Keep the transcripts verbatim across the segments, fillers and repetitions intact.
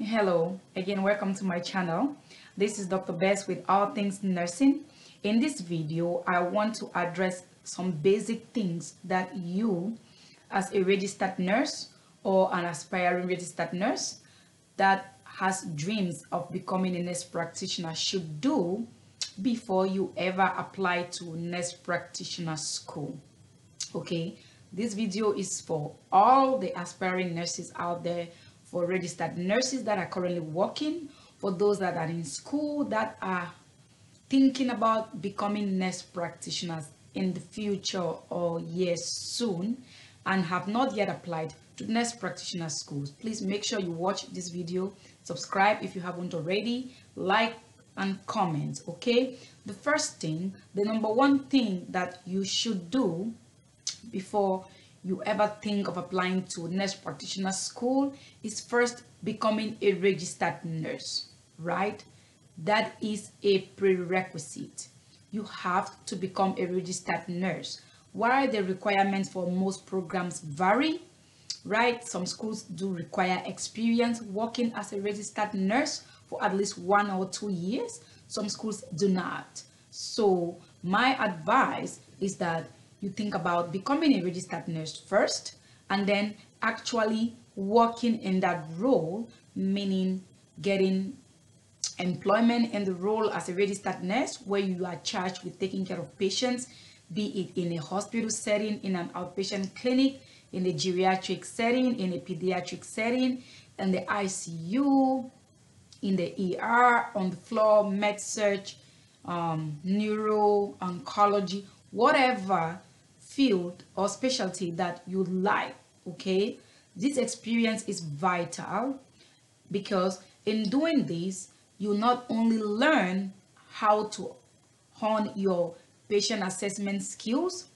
Hello again, welcome to my channel. This is Doctor Bess with All Things Nursing. In this video, I want to address some basic things that you as a registered nurse or an aspiring registered nurse that has dreams of becoming a nurse practitioner should do before you ever apply to nurse practitioner school. Okay, this video is for all the aspiring nurses out there, for registered nurses that are currently working, for those that are in school that are thinking about becoming nurse practitioners in the future or years soon and have not yet applied to nurse practitioner schools. Please make sure you watch this video, subscribe if you haven't already, like and comment. Okay, the first thing, the number one thing that you should do before you ever think of applying to nurse practitioner school is first becoming a registered nurse, right? That is a prerequisite. You have to become a registered nurse. While the requirements for most programs vary, right? Some schools do require experience working as a registered nurse for at least one or two years. Some schools do not. So my advice is that you think about becoming a registered nurse first and then actually working in that role, meaning getting employment in the role as a registered nurse where you are charged with taking care of patients, be it in a hospital setting, in an outpatient clinic, in a geriatric setting, in a pediatric setting, in the I C U, in the E R, on the floor, med surg, um, neuro, oncology, whatever field or specialty that you like. Okay, this experience is vital because in doing this, you not only learn how to hone your patient assessment skills,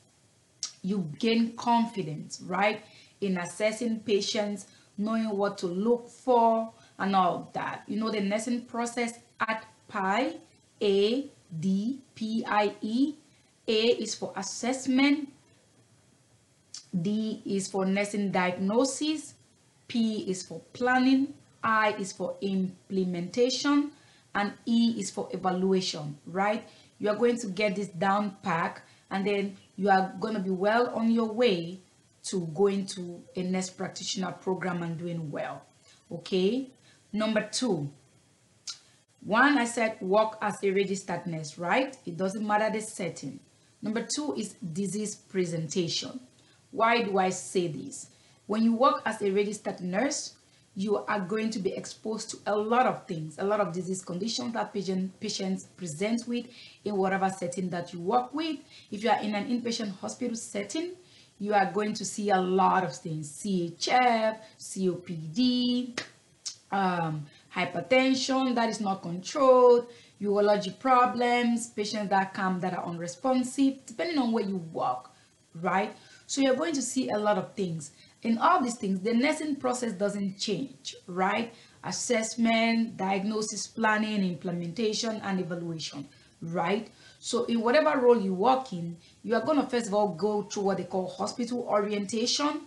you gain confidence, right, in assessing patients, knowing what to look for and all of that. You know the nursing process at PIE, A, D, P, I, E. A is for assessment, D is for nursing diagnosis, P is for planning, I is for implementation, and E is for evaluation, right? You are going to get this down pack, and then you are going to be well on your way to going to a nurse practitioner program and doing well. Okay, number two, one, I said work as a registered nurse, right? It doesn't matter the setting. Number two is disease presentation. Why do I say this? When you work as a registered nurse, you are going to be exposed to a lot of things, a lot of disease conditions that patients present with in whatever setting that you work with. If you are in an inpatient hospital setting, you are going to see a lot of things, C H F, C O P D, um, hypertension that is not controlled, urology problems, patients that come that are unresponsive, depending on where you work, right? So you're going to see a lot of things. In all these things, the nursing process doesn't change, right? Assessment, diagnosis, planning, implementation, and evaluation, right? So in whatever role you work in, you are going to first of all go through what they call hospital orientation.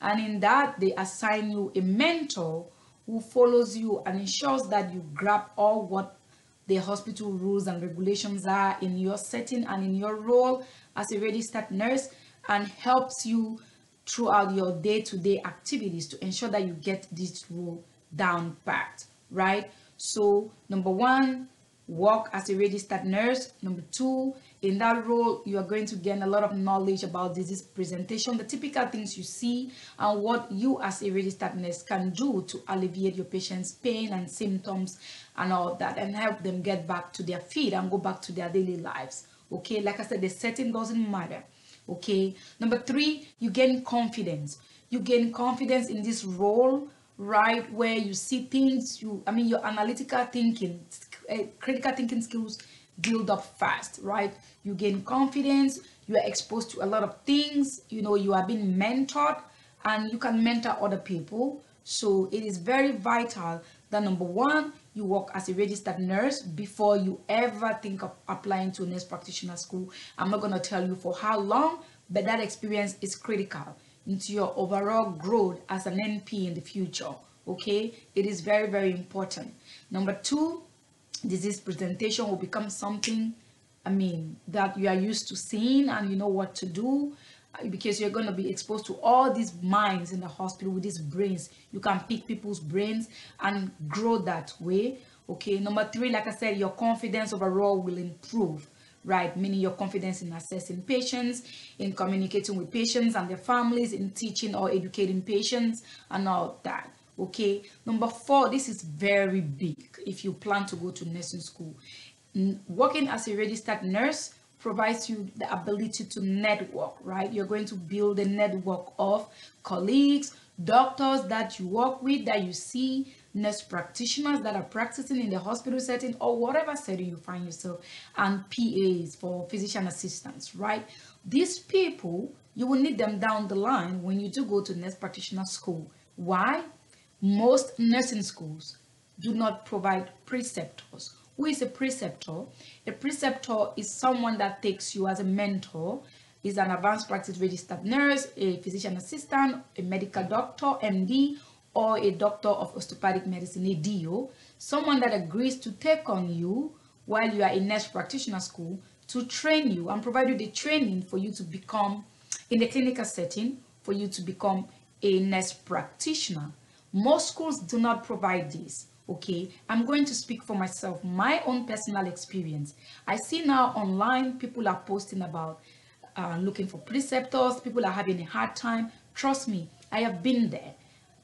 And in that, they assign you a mentor who follows you and ensures that you grab all what the hospital rules and regulations are in your setting and in your role as a registered nurse, and helps you throughout your day-to-day activities to ensure that you get this role down pat, right? So number one, work as a registered nurse. Number two, in that role, you are going to gain a lot of knowledge about disease presentation, the typical things you see, and what you as a registered nurse can do to alleviate your patient's pain and symptoms and all that, and help them get back to their feet and go back to their daily lives. Okay, like I said, the setting doesn't matter. Okay, number three, you gain confidence. You gain confidence in this role, right, where you see things, you, I mean, your analytical thinking, critical thinking skills build up fast, right? You gain confidence, you are exposed to a lot of things, you know, you are being mentored, and you can mentor other people. So it is very vital that number one, you work as a registered nurse before you ever think of applying to nurse practitioner school. I'm not going to tell you for how long, but that experience is critical into your overall growth as an N P in the future. Okay, it is very, very important. Number two, disease presentation will become something, I mean, that you are used to seeing and you know what to do, because you're going to be exposed to all these minds in the hospital with these brains. You can pick people's brains and grow that way. Okay, number three, like I said, your confidence overall will improve, right? Meaning your confidence in assessing patients, in communicating with patients and their families, in teaching or educating patients and all that. Okay, number four, this is very big if you plan to go to nursing school. Working as a registered nurse provides you the ability to network, right? You're going to build a network of colleagues, doctors that you work with, that you see, nurse practitioners that are practicing in the hospital setting or whatever setting you find yourself, and P As for physician assistants, right? These people, you will need them down the line when you do go to nurse practitioner school. Why? Most nursing schools do not provide preceptors. Who is a preceptor? A preceptor is someone that takes you as a mentor, is an advanced practice registered nurse, a physician assistant, a medical doctor, M D, or a doctor of osteopathic medicine, a D O, someone that agrees to take on you while you are in nurse practitioner school to train you and provide you the training for you to become, in the clinical setting, for you to become a nurse practitioner. Most schools do not provide this. Okay, I'm going to speak for myself, my own personal experience. I see now online people are posting about uh, looking for preceptors, people are having a hard time. Trust me, I have been there.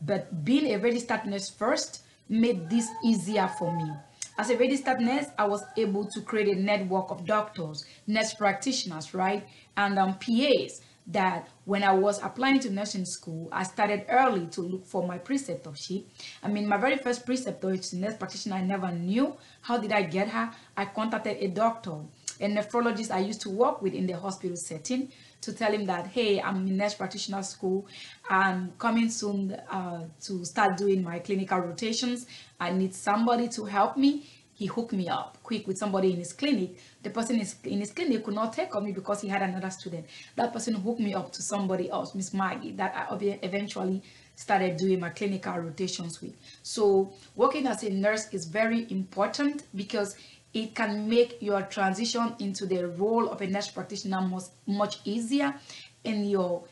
But being a registered nurse first made this easier for me. As a registered nurse, I was able to create a network of doctors, nurse practitioners, right, and um, P As. That when I was applying to nursing school, I started early to look for my preceptorship. I mean, my very first preceptor is a nurse practitioner I never knew. How did I get her? I contacted a doctor, a nephrologist I used to work with in the hospital setting, to tell him that, hey, I'm in nurse practitioner school. I'm coming soon uh, to start doing my clinical rotations. I need somebody to help me. He hooked me up quick with somebody in his clinic. The person is in his clinic could not take on me because he had another student. That person hooked me up to somebody else, Miss Maggie, that I eventually started doing my clinical rotations with. So working as a nurse is very important because it can make your transition into the role of a nurse practitioner much, much easier, and your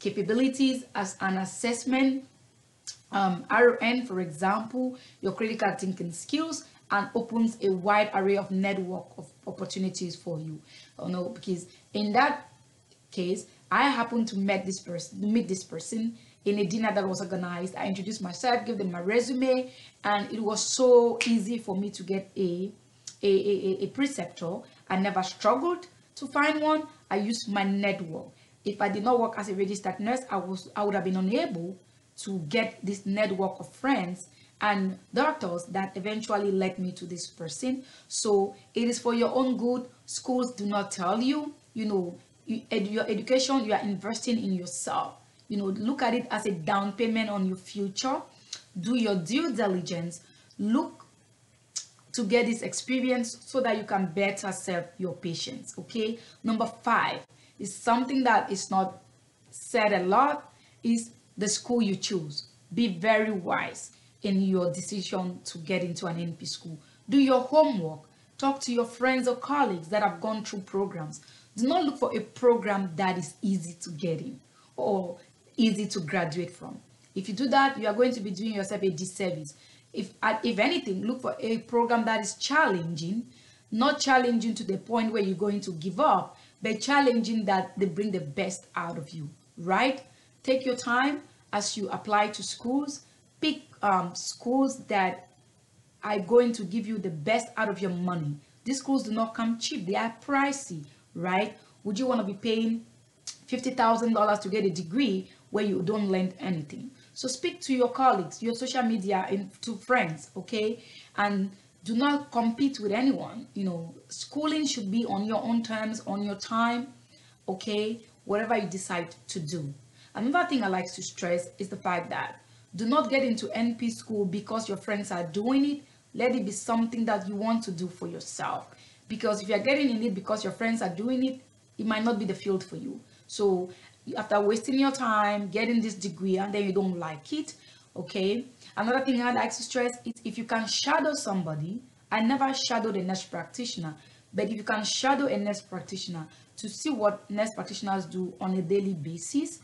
capabilities as an assessment um, R N, for example, your critical thinking skills, and opens a wide array of network of opportunities for you. Oh, no, because in that case, I happened to meet this person, meet this person in a dinner that was organized. I introduced myself, gave them my resume, and it was so easy for me to get a, a, a, a preceptor. I never struggled to find one. I used my network. If I did not work as a registered nurse, I, was, I would have been unable to get this network of friends and doctors that eventually led me to this person. So it is for your own good. Schools do not tell you, you know, you, ed, your education, you are investing in yourself. You know, look at it as a down payment on your future. Do your due diligence. Look to get this experience so that you can better serve your patients, okay? Number five is something that is not said a lot, is the school you choose. Be very wise in your decision to get into an N P school. Do your homework. Talk to your friends or colleagues that have gone through programs. Do not look for a program that is easy to get in or easy to graduate from. If you do that, you are going to be doing yourself a disservice. If, if anything, look for a program that is challenging, not challenging to the point where you're going to give up, but challenging that they bring the best out of you, right? Take your time as you apply to schools. Pick um, schools that are going to give you the best out of your money. These schools do not come cheap. They are pricey, right? Would you want to be paying fifty thousand dollars to get a degree where you don't learn anything? So speak to your colleagues, your social media, and to friends, okay? And do not compete with anyone. You know, schooling should be on your own terms, on your time, okay? Whatever you decide to do. Another thing I like to stress is the fact that do not get into N P school because your friends are doing it. Let it be something that you want to do for yourself. Because if you're getting in it because your friends are doing it, it might not be the field for you. So after wasting your time getting this degree and then you don't like it, okay? Another thing I'd like to stress is if you can shadow somebody. I never shadowed a nurse practitioner, but if you can shadow a nurse practitioner to see what nurse practitioners do on a daily basis,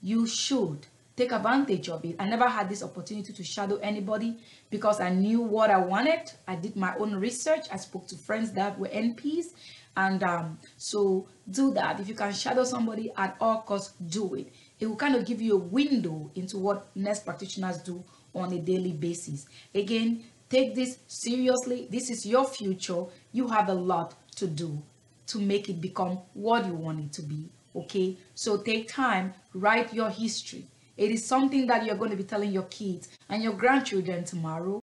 you should take advantage of it. I never had this opportunity to shadow anybody because I knew what I wanted. I did my own research. I spoke to friends that were N Ps. And um, so do that. If you can shadow somebody at all costs, do it. It will kind of give you a window into what nurse practitioners do on a daily basis. Again, take this seriously. This is your future. You have a lot to do to make it become what you want it to be, okay? So take time, write your history. It is something that you're going to be telling your kids and your grandchildren tomorrow.